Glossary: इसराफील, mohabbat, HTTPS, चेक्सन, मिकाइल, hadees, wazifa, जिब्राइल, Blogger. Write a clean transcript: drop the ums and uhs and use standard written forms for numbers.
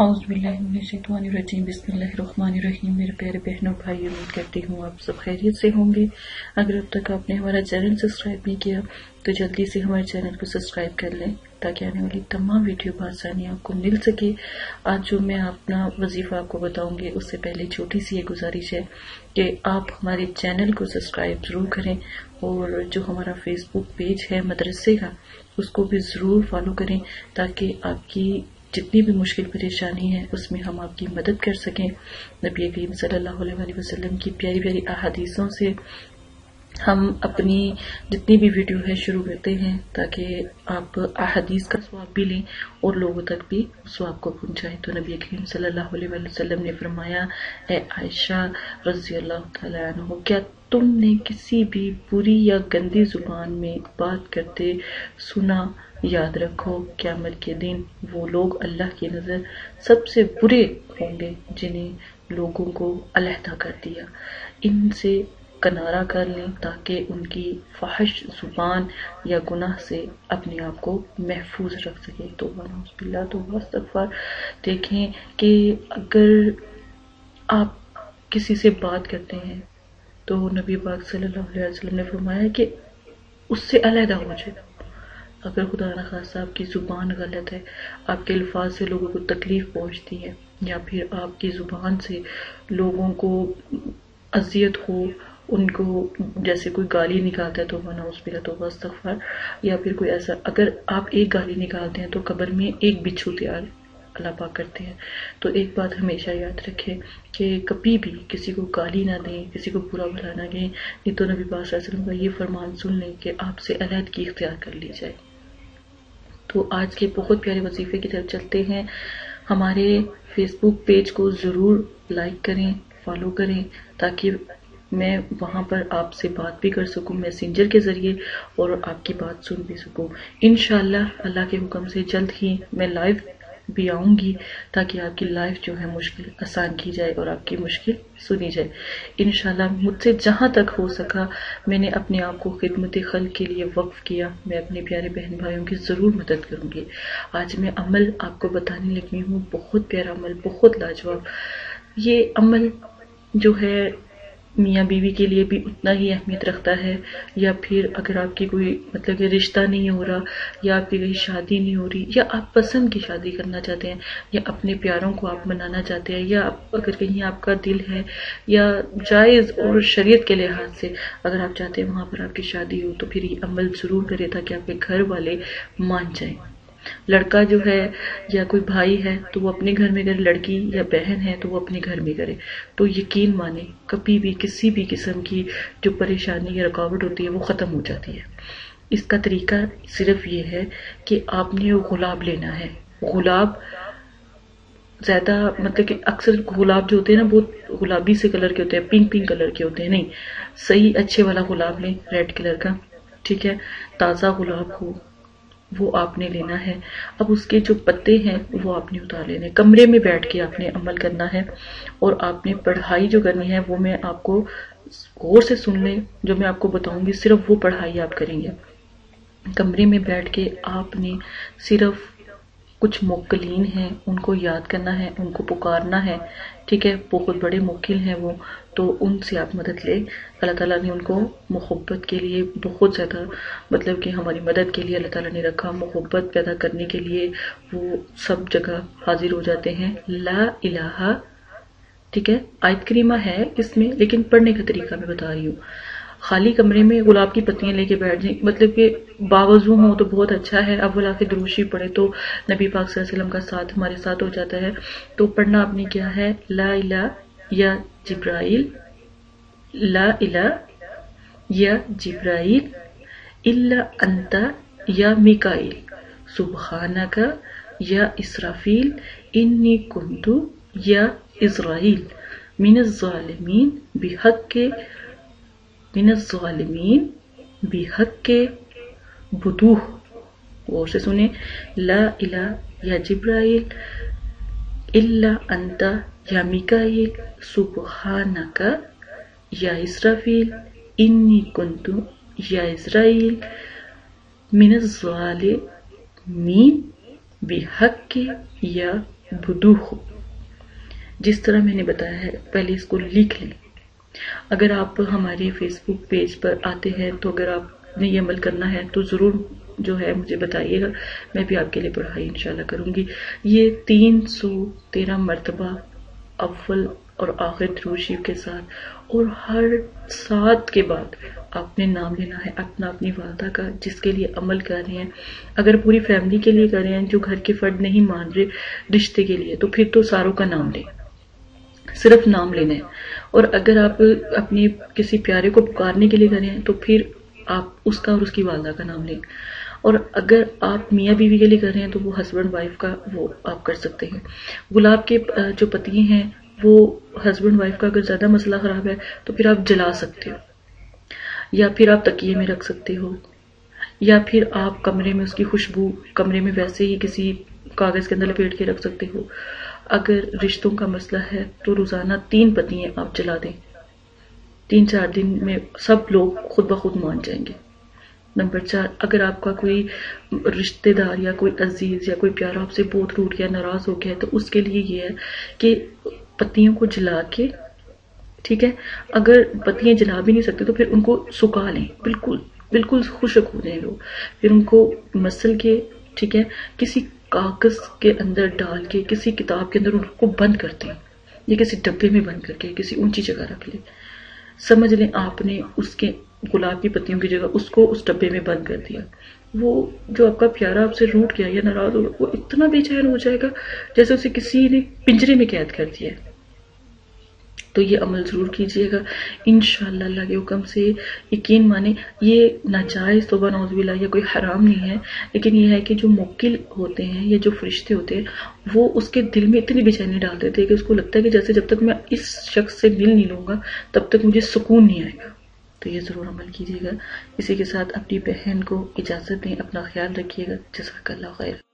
औज़ुबिल्लाहिमिनश्शैतानिर्रजीम बिस्मिल्लाहिर्रहमानिर्रहीम। मेरे प्यारे बहनों भाई, उम्मीद करती हूँ आप सब खैरियत से होंगे। अगर अब तक आपने हमारा चैनल सब्सक्राइब नहीं किया तो जल्दी से हमारे चैनल को सब्सक्राइब कर लें ताकि आने वाली तमाम वीडियो बासानी आपको मिल सके। आज जो मैं अपना वजीफा आपको बताऊंगी उससे पहले छोटी सी ये गुजारिश है कि आप हमारे चैनल को सब्सक्राइब जरूर करें और जो हमारा फेसबुक पेज है मदरसे का उसको भी ज़रूर फॉलो करें ताकि आपकी जितनी भी मुश्किल परेशानी है उसमें हम आपकी मदद कर सकें। नबी करीम सल्लल्लाहु अलैहि वसल्लम की प्यारी प्यारी अहादीसों से हम अपनी जितनी भी वीडियो है शुरू करते हैं ताकि आप अहादीस का स्वाब भी लें और लोगों तक भी स्वाब को पहुंचाएं। तो नबी करीम सल्लल्लाहु अलैहि वसल्लम ने फरमाया, ए आयशा रज़ियल्लाहु तआला अन्हा, क्या तुमने किसी भी बुरी या गंदी जुबान में बात करते सुना? याद रखो क़यामत के दिन वो लोग अल्लाह की नज़र सबसे बुरे होंगे जिन्हें लोगों को अलहदा कर दिया। इनसे किनारा कर लें ताकि उनकी फ़ाहिश ज़ुबान या गुनाह से अपने आप को महफूज रख सकें। तो देखें कि अगर आप किसी से बात करते हैं तो नबी पाक सल्लल्लाहु अलैहि वसल्लम ने फरमाया कि उससे अलहदा हो जाए। अगर खुदा न खासा आपकी ज़ुबान गलत है, आपके अल्फाज से लोगों को तकलीफ़ पहुंचती है या फिर आपकी ज़ुबान से लोगों को अजियत हो, उनको जैसे कोई गाली निकालता है तो वना उस पर तो अस्तग़फ़िर, या फिर कोई ऐसा अगर आप एक गाली निकालते हैं तो कब्र में एक बिच्छू तैयार अल्लाह पाक करते हैं। तो एक बात हमेशा याद रखें कि कभी भी किसी को गाली ना दें, किसी को बुरा भला ना कहें। नहीं तो नबी पाक सल्लल्लाहु अलैहि वसल्लम का ये फरमान सुन लें कि आपसे अलहदगी इख्तियार कर ली जाए। तो आज के बहुत प्यारे वजीफे की तरफ चलते हैं। हमारे फेसबुक पेज को ज़रूर लाइक करें, फॉलो करें ताकि मैं वहाँ पर आपसे बात भी कर सकूँ मैसेंजर के ज़रिए और आपकी बात सुन भी सकूँ। इंशाअल्लाह अल्लाह के हुक्म से जल्द ही मैं लाइव भी आऊँगी ताकि आपकी लाइफ जो है मुश्किल आसान की जाए और आपकी मुश्किल सुनी जाए इंशाल्लाह। मुझसे जहाँ तक हो सका मैंने अपने आप को खिदमत खल्क के लिए वक्फ किया। मैं अपने प्यारे बहन भाइयों की ज़रूर मदद करूँगी। आज मैं अमल आपको बताने लगी हूँ, बहुत प्यारा अमल, बहुत लाजवाब। ये अमल जो है मियाँ बीवी के लिए भी उतना ही अहमियत रखता है, या फिर अगर आपकी कोई मतलब कि रिश्ता नहीं हो रहा या आपकी कहीं शादी नहीं हो रही या आप पसंद की शादी करना चाहते हैं या अपने प्यारों को आप मनाना चाहते हैं या अगर कहीं आपका दिल है या जायज़ और शरीयत के लिहाज से अगर आप चाहते हैं वहाँ पर आपकी शादी हो तो फिर ये अमल ज़रूर करें ताकि आपके घर वाले मान जाएं। लड़का जो है या कोई भाई है तो वो अपने घर में करे, लड़की या बहन है तो वो अपने घर में करे। तो यकीन माने कभी भी किसी भी किस्म की जो परेशानी या रुकावट होती है वो ख़त्म हो जाती है। इसका तरीका सिर्फ ये है कि आपने वो गुलाब लेना है। गुलाब ज़्यादा मतलब कि अक्सर गुलाब जो होते हैं ना बहुत गुलाबी से कलर के होते हैं, पिंक पिंक कलर के होते हैं। नहीं, सही अच्छे वाला गुलाब लें, रेड कलर का, ठीक है, ताज़ा गुलाब हो वो आपने लेना है। अब उसके जो पत्ते हैं वो आपने उतार लेने, कमरे में बैठ के आपने अमल करना है। और आपने पढ़ाई जो करनी है वो मैं आपको गौर से सुन लें, जो मैं आपको बताऊंगी सिर्फ वो पढ़ाई आप करेंगे। कमरे में बैठ के आपने सिर्फ कुछ मुक्किलीन हैं उनको याद करना है, उनको पुकारना है, ठीक है, बहुत बड़े मुक्किल हैं वो, तो उनसे आप मदद लें। अल्लाह ताला ने उनको मोहब्बत के लिए बहुत ज़्यादा मतलब कि हमारी मदद के लिए अल्लाह ताला ने रखा। मोहब्बत पैदा करने के लिए वो सब जगह हाजिर हो जाते हैं। ला इलाहा, ठीक है, आयत करीमा है इसमें, लेकिन पढ़ने का तरीका मैं बता रही हूँ। खाली कमरे में गुलाब की पत्तियां लेके बैठ जाएं, मतलब कि बावजू हो तो बहुत अच्छा है। अव्वल आखिर दुरूशी पढ़े तो नबी पाक सल्लल्लाहु अलैहि वसल्लम का साथ हमारे साथ हो जाता है। तो पढ़ना आपने क्या है, ला इला या जिब्राइल, ला इला या जिब्राइल, इल्ला अंता या मिकाइल, सुबहानका या इसराफील, इन्नी कुंतु या इज़राइल, मिनज़्ज़ालिमीन बिहक़्क़े, मिनज़्ज़ालिमीन बिहक़्क़े बुतूह। गौर से सुने, ला इला या जिब्राइल, इल्ला अंता या मिकाइल, सुबहानका या इसराफील, इन्नी कुंतु या इज़राइल, मिनज़्ज़ालिमीन बिहक़्क़े या बुदूखु, जिस तरह मैंने बताया है, पहले इसको लिख लें। अगर आप हमारे फेसबुक पेज पर आते हैं तो अगर आपने ये अमल करना है तो ज़रूर जो है मुझे बताइएगा, मैं भी आपके लिए पढ़ाई इंशाल्लाह करूँगी। ये 313 मरतबा अव्वल और आखिर दुरूद शरीफ के साथ और हर सात के बाद आपने नाम लेना है अपना, अपनी वालदा का, जिसके लिए अमल कर रहे हैं। अगर पूरी फैमिली के लिए कर रहे हैं, जो घर के फर्द नहीं मान रहे रिश्ते के लिए, तो फिर तो सारों का नाम लें, सिर्फ नाम लेना है। और अगर आप अपने किसी प्यारे को पुकारने के लिए कर रहे हैं तो फिर आप उसका और उसकी वालदा का नाम लें। और अगर आप मियाँ बीवी के लिए कर रहे हैं तो वो हस्बैंड वाइफ का वो आप कर सकते हैं। गुलाब के जो पत्तियाँ हैं वो हस्बैंड वाइफ का अगर ज़्यादा मसला ख़राब है तो फिर आप जला सकते हो, या फिर आप तकिए में रख सकते हो, या फिर आप कमरे में उसकी खुशबू कमरे में वैसे ही किसी कागज़ के अंदर लपेट के रख सकते हो। अगर रिश्तों का मसला है तो रोज़ाना 3 पत्तियाँ आप जला दें, 3-4 दिन में सब लोग खुद ब खुद मान जाएंगे। नंबर 4, अगर आपका कोई रिश्तेदार या कोई अजीज़ या कोई प्यारा आपसे बहुत रूठ गया, नाराज़ हो गया, तो उसके लिए ये है कि पत्तियों को जला के, ठीक है, अगर पत्तियाँ जला भी नहीं सकते तो फिर उनको सुखा लें, बिल्कुल बिल्कुल खुशक हो जाए वो, फिर उनको मसल के, ठीक है, किसी कागज़ के अंदर डाल के, किसी किताब के अंदर उनको बंद करते हैं, या किसी डब्बे में बंद करके किसी ऊंची जगह रख लें। समझ लें आपने उसके गुलाब की पत्तियों की जगह उसको उस डब्बे में बंद कर दिया, वो जो आपका प्यारा आपसे रूठ गया या नाराज़ हो गया वो इतना बेचैन हो जाएगा जैसे उसे किसी ने पिंजरे में कैद कर दिया है। तो ये अमल ज़रूर कीजिएगा इंशाअल्लाह, अल्लाह के हुक्म से। यकीन माने ये नाजायज़ तौबा नौज़ुबिल्लाह या कोई हराम नहीं है, लेकिन ये है कि जो मुकिल होते हैं या जो फरिश्ते होते हैं वो उसके दिल में इतनी बेचैनी डाल देते हैं कि उसको लगता है कि जैसे जब तक मैं इस शख्स से मिल नहीं लूँगा तब तक मुझे सुकून नहीं आएगा। तो ये ज़रूर अमल कीजिएगा। इसी के साथ अपनी बहन को इजाज़त दें, अपना ख्याल रखिएगा। जज़ाकल्लाह खैर।